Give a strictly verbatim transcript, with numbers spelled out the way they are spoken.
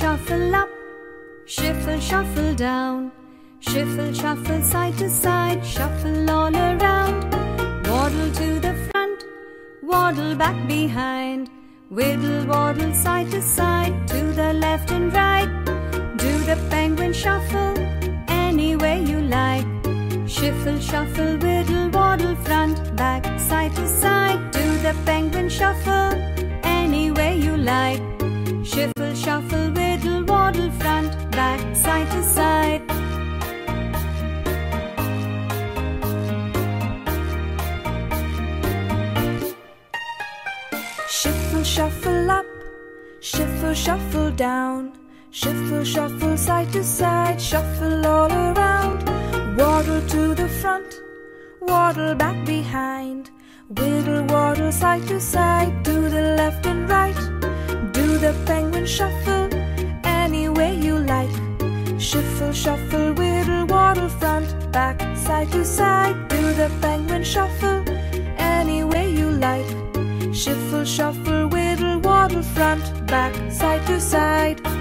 shuffle up, shuffle, shuffle down, shuffle, shuffle side to side, shuffle all around. Waddle to the front, waddle back behind, whittle, waddle side to side, to the left and right. Do the penguin shuffle any way you like. Shuffle, shuffle, whittle, waddle, front, back, side to side. Do the penguin shuffle any way you like. Shuffle, shuffle, whittle, waddle, front, back, side to side. Shuffle, shuffle up, shuffle, shuffle down, shuffle, shuffle side to side, shuffle all around. Waddle to the front, waddle back behind, whittle, waddle side to side, to the left and right. Do the penguin shuffle any way you like. Shuffle, shuffle, whittle, waddle, front, back, side to side. Do the penguin shuffle any way you like. Shuffle, shuffle, whittle, waddle, front, back, side to side.